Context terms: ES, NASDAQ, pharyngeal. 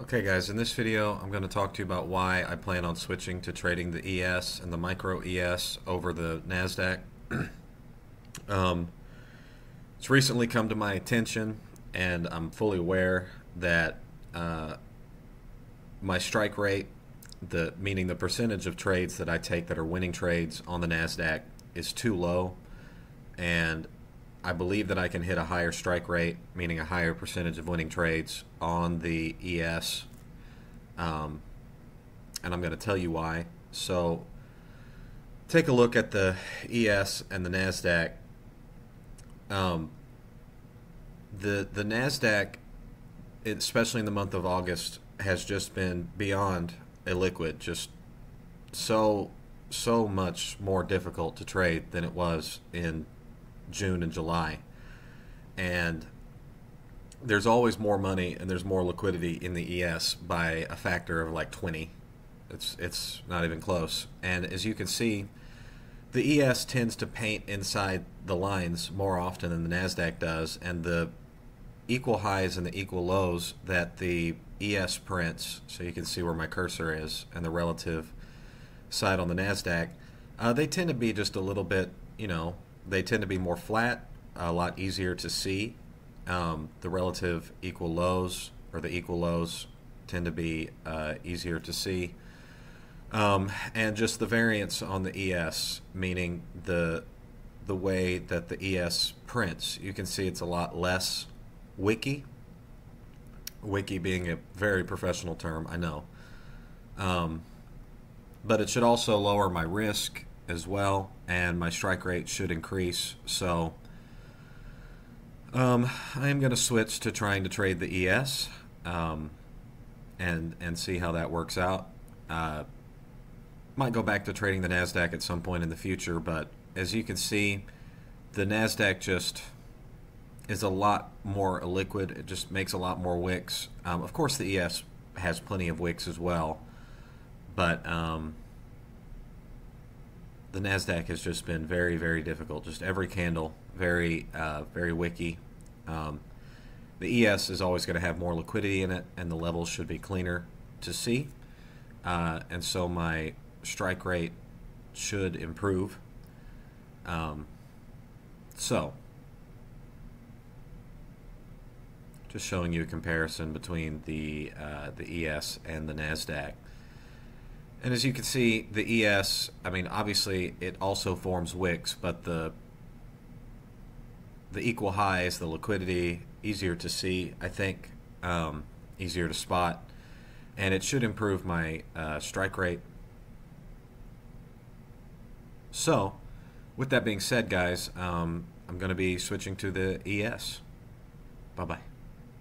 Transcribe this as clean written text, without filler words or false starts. Okay guys, in this video I'm going to talk to you about why I plan on switching to trading the ES and the micro ES over the NASDAQ. It's recently come to my attention and I'm fully aware that my strike rate, meaning the percentage of trades that I take that are winning trades on the NASDAQ, is too low, and I believe that I can hit a higher strike rate, meaning a higher percentage of winning trades on the ES, and I'm going to tell you why. So take a look at the ES and the NASDAQ. The NASDAQ, especially in the month of August, has just been beyond illiquid, just so much more difficult to trade than it was in June and July, and there's always more money and there's more liquidity in the ES by a factor of like 20. It's not even close. And as you can see, the ES tends to paint inside the lines more often than the NASDAQ does, and the equal highs and the equal lows that the ES prints, so you can see where my cursor is and the relative side on the NASDAQ, they tend to be just a little bit, they tend to be more flat, a lot easier to see. The relative equal lows, or the equal lows, tend to be easier to see. And just the variance on the ES, meaning the way that the ES prints. You can see it's a lot less wiki. Wiki being a very professional term, I know. But it should also lower my risk as well, and my strike rate should increase. So I am going to switch to trying to trade the ES and see how that works out. Might go back to trading the NASDAQ at some point in the future, but as you can see, the NASDAQ just is a lot more illiquid. It just makes a lot more wicks. Of course the ES has plenty of wicks as well, but the NASDAQ has just been very, very difficult. Just every candle, very wicky. The ES is always going to have more liquidity in it, and the levels should be cleaner to see. And so my strike rate should improve. So just showing you a comparison between the ES and the NASDAQ. And as you can see, the ES, I mean, obviously it also forms wicks, but the equal highs, the liquidity, easier to see, I think, easier to spot, and it should improve my strike rate. So, with that being said, guys, I'm going to be switching to the ES. Bye-bye.